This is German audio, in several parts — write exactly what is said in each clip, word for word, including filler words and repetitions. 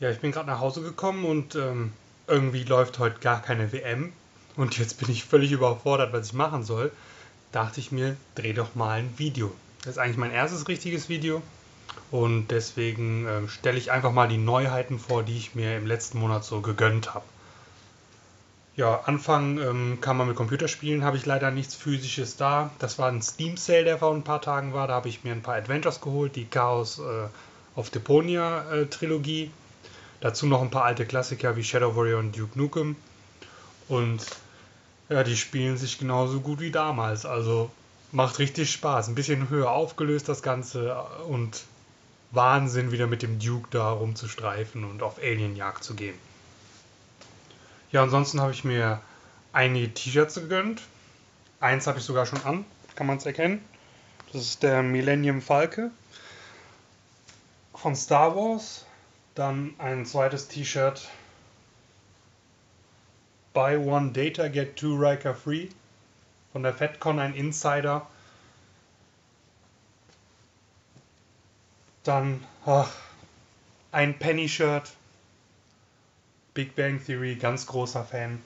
Ja, ich bin gerade nach Hause gekommen und ähm, irgendwie läuft heute gar keine W M. Und jetzt bin ich völlig überfordert, was ich machen soll. Dachte ich mir, dreh doch mal ein Video. Das ist eigentlich mein erstes richtiges Video. Und deswegen ähm, stelle ich einfach mal die Neuheiten vor, die ich mir im letzten Monat so gegönnt habe. Ja, anfangen ähm, kann man mit Computerspielen, habe ich leider nichts Physisches da. Das war ein Steam-Sale, der vor ein paar Tagen war. Da habe ich mir ein paar Adventures geholt, die Chaos äh, auf Deponia-Trilogie. Äh, Dazu noch ein paar alte Klassiker wie Shadow Warrior und Duke Nukem. Und ja, die spielen sich genauso gut wie damals. Also macht richtig Spaß. Ein bisschen höher aufgelöst das Ganze und Wahnsinn, wieder mit dem Duke da rumzustreifen und auf Alienjagd zu gehen. Ja, ansonsten habe ich mir einige T-Shirts gegönnt. Eins habe ich sogar schon an, kann man es erkennen. Das ist der Millennium Falke von Star Wars. Dann ein zweites T-Shirt. Buy one Data, get two Riker free. Von der FedCon, ein Insider. Dann ach, ein Penny-Shirt. Big Bang Theory, ganz großer Fan.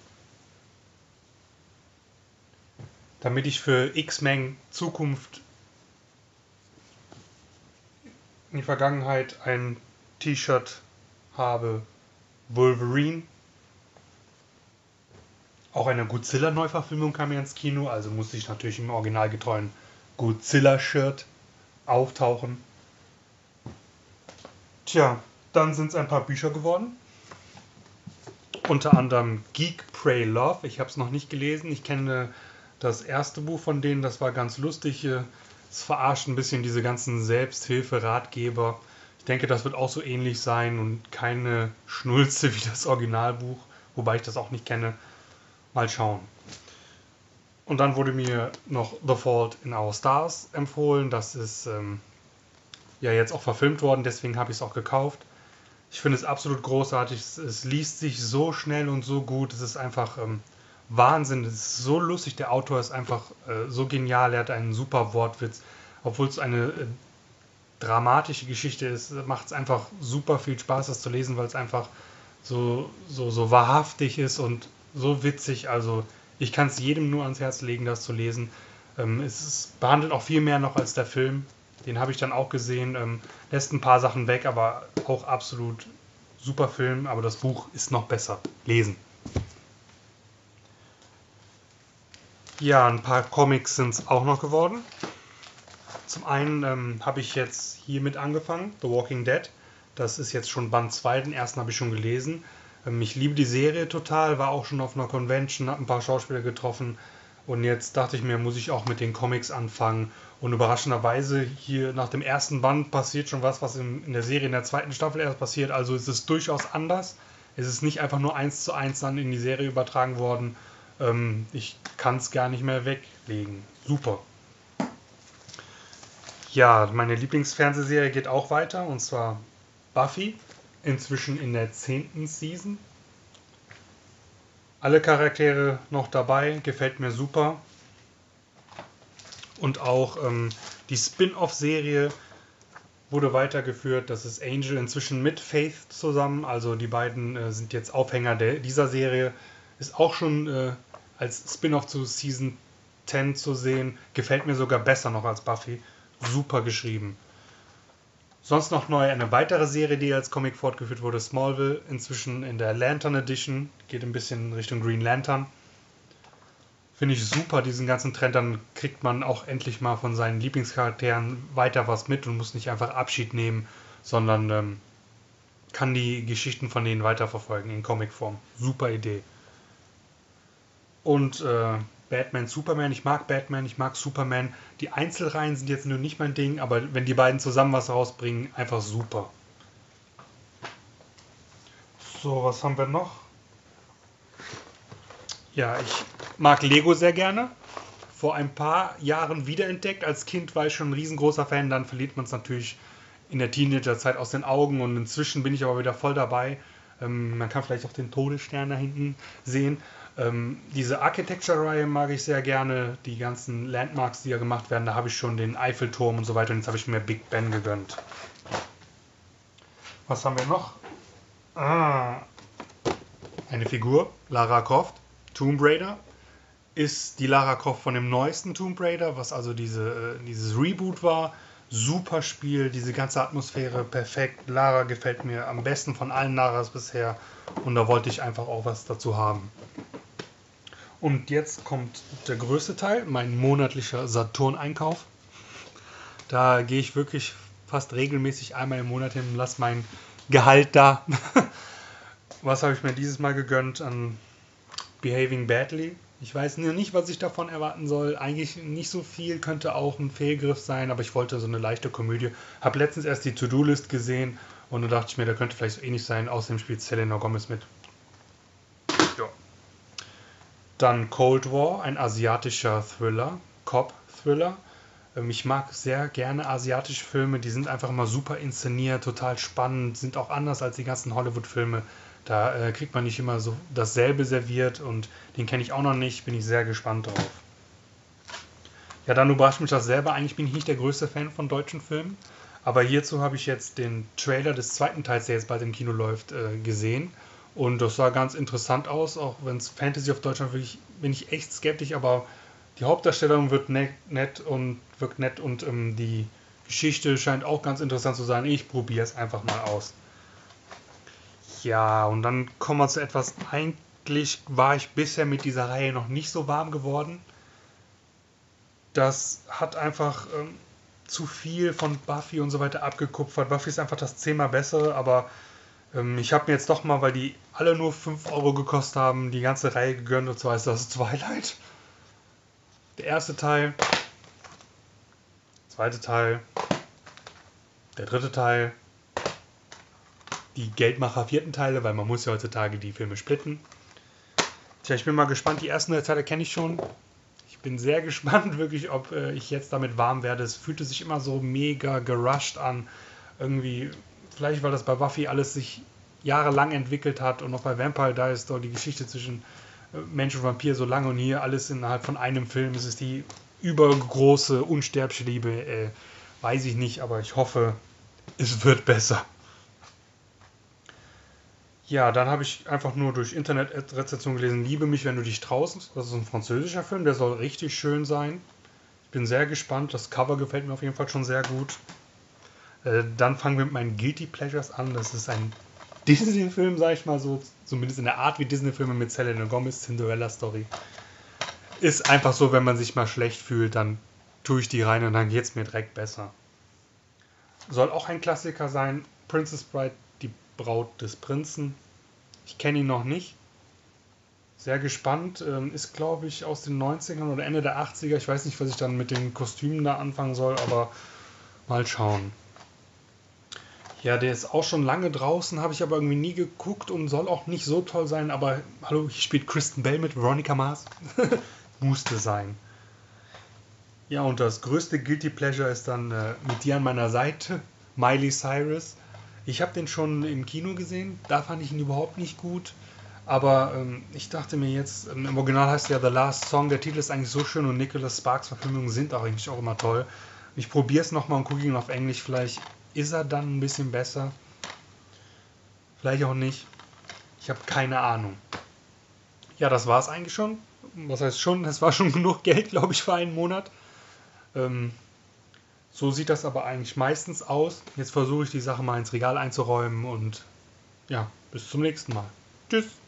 Damit ich für X-Men Zukunft in die Vergangenheit ein T-Shirt habe, Wolverine. Auch eine Godzilla-Neuverfilmung kam ja ins Kino, also musste ich natürlich im originalgetreuen Godzilla-Shirt auftauchen. Tja, dann sind es ein paar Bücher geworden. Unter anderem Geek Pray Love. Ich habe es noch nicht gelesen. Ich kenne das erste Buch von denen, das war ganz lustig. Es verarscht ein bisschen diese ganzen Selbsthilfe-Ratgeber. Ich denke, das wird auch so ähnlich sein und keine Schnulze wie das Originalbuch, wobei ich das auch nicht kenne. Mal schauen. Und dann wurde mir noch The Fault in Our Stars empfohlen. Das ist ähm, ja jetzt auch verfilmt worden, deswegen habe ich es auch gekauft. Ich finde es absolut großartig. Es, es liest sich so schnell und so gut. Es ist einfach ähm, Wahnsinn. Es ist so lustig. Der Autor ist einfach äh, so genial. Er hat einen super Wortwitz, obwohl es eine... Äh, dramatische Geschichte ist, macht es einfach super viel Spaß, das zu lesen, weil es einfach so, so, so wahrhaftig ist und so witzig. Also ich kann es jedem nur ans Herz legen, das zu lesen. Ähm, es ist, behandelt auch viel mehr noch als der Film. Den habe ich dann auch gesehen. Ähm, lässt ein paar Sachen weg, aber auch absolut super Film. Aber das Buch ist noch besser. Lesen. Ja, ein paar Comics sind es auch noch geworden. Zum einen ähm, habe ich jetzt hiermit angefangen, The Walking Dead. Das ist jetzt schon Band zwei, den ersten habe ich schon gelesen. Ähm, ich liebe die Serie total, war auch schon auf einer Convention, habe ein paar Schauspieler getroffen. Und jetzt dachte ich mir, muss ich auch mit den Comics anfangen. Und überraschenderweise, hier nach dem ersten Band passiert schon was, was in, in der Serie in der zweiten Staffel erst passiert. Also es ist durchaus anders. Es ist nicht einfach nur eins zu eins dann in die Serie übertragen worden. Ähm, ich kann es gar nicht mehr weglegen. Super. Ja, meine Lieblingsfernsehserie geht auch weiter, und zwar Buffy, inzwischen in der zehnten Season. Alle Charaktere noch dabei, gefällt mir super. Und auch ähm, die Spin-Off-Serie wurde weitergeführt, das ist Angel, inzwischen mit Faith zusammen, also die beiden äh, sind jetzt Aufhänger der, dieser Serie. Ist auch schon äh, als Spin-Off zu Season zehn zu sehen, gefällt mir sogar besser noch als Buffy. Super geschrieben. Sonst noch neu eine weitere Serie, die als Comic fortgeführt wurde, Smallville, inzwischen in der Lantern Edition, geht ein bisschen Richtung Green Lantern. Finde ich super, diesen ganzen Trend, dann kriegt man auch endlich mal von seinen Lieblingscharakteren weiter was mit und muss nicht einfach Abschied nehmen, sondern ähm, kann die Geschichten von denen weiterverfolgen in Comicform. Super Idee. Und äh, Batman, Superman, ich mag Batman, ich mag Superman. Die Einzelreihen sind jetzt nur nicht mein Ding, aber wenn die beiden zusammen was rausbringen, einfach super. So, was haben wir noch? Ja, ich mag Lego sehr gerne. Vor ein paar Jahren wiederentdeckt. Als Kind war ich schon ein riesengroßer Fan, dann verliert man es natürlich in der Teenagerzeit aus den Augen und inzwischen bin ich aber wieder voll dabei. Ähm, man kann vielleicht auch den Todesstern da hinten sehen. Ähm, diese Architecture-Reihe mag ich sehr gerne, die ganzen Landmarks, die ja gemacht werden, da habe ich schon den Eiffelturm und so weiter und jetzt habe ich mir Big Ben gegönnt. Was haben wir noch? Ah. Eine Figur, Lara Croft, Tomb Raider, ist die Lara Croft von dem neuesten Tomb Raider, was also diese, dieses Reboot war. Super Spiel, diese ganze Atmosphäre, perfekt. Lara gefällt mir am besten von allen Laras bisher und da wollte ich einfach auch was dazu haben. Und jetzt kommt der größte Teil, mein monatlicher Saturn-Einkauf. Da gehe ich wirklich fast regelmäßig einmal im Monat hin und lasse mein Gehalt da. Was habe ich mir dieses Mal gegönnt an Behaving Badly? Ich weiß nicht, was ich davon erwarten soll. Eigentlich nicht so viel, könnte auch ein Fehlgriff sein, aber ich wollte so eine leichte Komödie. Habe letztens erst die To-Do-List gesehen und da dachte ich mir, da könnte vielleicht so ähnlich sein. Außerdem spielt Selena Gomez mit. Jo. Dann Cold War, ein asiatischer Thriller, Cop-Thriller. Ich mag sehr gerne asiatische Filme, die sind einfach immer super inszeniert, total spannend, sind auch anders als die ganzen Hollywood-Filme. Da äh, kriegt man nicht immer so dasselbe serviert und den kenne ich auch noch nicht, bin ich sehr gespannt drauf. Ja, dann überrascht mich das selber, eigentlich bin ich nicht der größte Fan von deutschen Filmen, aber hierzu habe ich jetzt den Trailer des zweiten Teils, der jetzt bald im Kino läuft, äh, gesehen und das sah ganz interessant aus, auch wenn es Fantasy auf Deutschland wirklich, bin ich echt skeptisch, aber die Hauptdarstellung wird nett und wirkt nett und ähm, die Geschichte scheint auch ganz interessant zu sein. Ich probiere es einfach mal aus. Ja, und dann kommen wir zu etwas. Eigentlich war ich bisher mit dieser Reihe noch nicht so warm geworden. Das hat einfach ähm, zu viel von Buffy und so weiter abgekupfert. Buffy ist einfach das zehnmal bessere, aber ähm, ich habe mir jetzt doch mal, weil die alle nur fünf Euro gekostet haben, die ganze Reihe gegönnt und zwar ist das Twilight. Der erste Teil, zweite Teil, der dritte Teil, die Geldmacher vierten Teile, weil man muss ja heutzutage die Filme splitten. Tja, ich bin mal gespannt, die ersten Teile kenne ich schon. Ich bin sehr gespannt wirklich, ob äh, ich jetzt damit warm werde. Es fühlte sich immer so mega gerusht an. Irgendwie, vielleicht weil das bei Buffy alles sich jahrelang entwickelt hat und auch bei Vampire Diaries Story die Geschichte zwischen Mensch und Vampir so lange und hier alles innerhalb von einem Film. Es ist die übergroße unsterbliche Liebe. Äh, weiß ich nicht, aber ich hoffe, es wird besser. Ja, dann habe ich einfach nur durch Internetrezension gelesen, Liebe mich, wenn du dich traust. Das ist ein französischer Film, der soll richtig schön sein. Ich bin sehr gespannt, das Cover gefällt mir auf jeden Fall schon sehr gut. Äh, dann fangen wir mit meinen Guilty Pleasures an. Das ist ein Disney-Film, sag ich mal so, zumindest in der Art wie Disney-Filme mit Selena Gomez, Cinderella Story. Ist einfach so, wenn man sich mal schlecht fühlt, dann tue ich die rein und dann geht es mir direkt besser. Soll auch ein Klassiker sein, Princess Bride, die Braut des Prinzen. Ich kenne ihn noch nicht. Sehr gespannt, ist glaube ich aus den neunzigern oder Ende der achtziger. Ich weiß nicht, was ich dann mit den Kostümen da anfangen soll, aber mal schauen. Ja, der ist auch schon lange draußen, habe ich aber irgendwie nie geguckt und soll auch nicht so toll sein, aber hallo, hier spielt Kristen Bell mit Veronica Mars. Musste sein. Ja, und das größte Guilty Pleasure ist dann äh, mit dir an meiner Seite, Miley Cyrus. Ich habe den schon im Kino gesehen, da fand ich ihn überhaupt nicht gut, aber ähm, ich dachte mir jetzt, im Original heißt ja The Last Song, der Titel ist eigentlich so schön und Nicholas Sparks Verfilmungen sind auch eigentlich auch immer toll. Ich probiere es nochmal und gucke ihn auf Englisch, vielleicht ist er dann ein bisschen besser? Vielleicht auch nicht. Ich habe keine Ahnung. Ja, das war es eigentlich schon. Was heißt schon? Das war schon genug Geld, glaube ich, für einen Monat. Ähm, so sieht das aber eigentlich meistens aus. Jetzt versuche ich die Sache mal ins Regal einzuräumen und ja, bis zum nächsten Mal. Tschüss!